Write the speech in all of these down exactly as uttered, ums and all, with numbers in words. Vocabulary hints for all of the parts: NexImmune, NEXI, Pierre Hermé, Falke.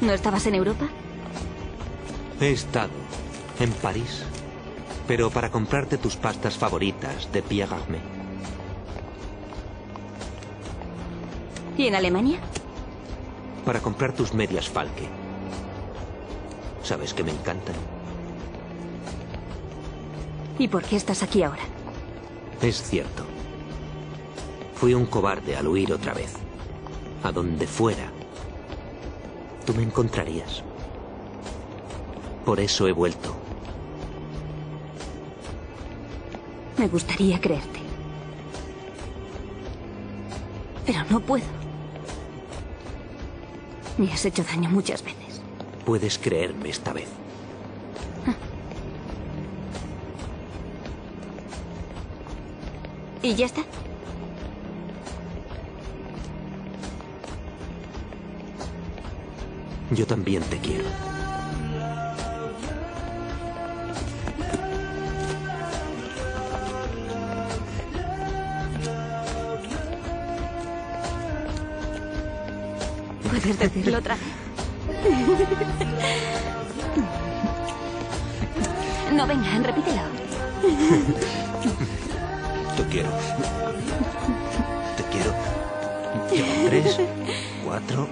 ¿No estabas en Europa? He estado en París, pero para comprarte tus pastas favoritas de Pierre Hermé. ¿Y en Alemania? Para comprar tus medias Falke. Sabes que me encantan. ¿Y por qué estás aquí ahora? Es cierto. Fui un cobarde al huir otra vez. A donde fuera, tú me encontrarías. Por eso he vuelto. Me gustaría creerte. Pero no puedo. Me has hecho daño muchas veces. Puedes creerme esta vez. Ah. ¿Y ya está? Yo también te quiero. ¿Puedes decirlo otra vez? No, venga, repítelo. Te quiero. Te quiero. Llevan tres, cuatro...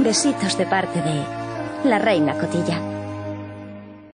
Besitos de parte de la reina Cotilla.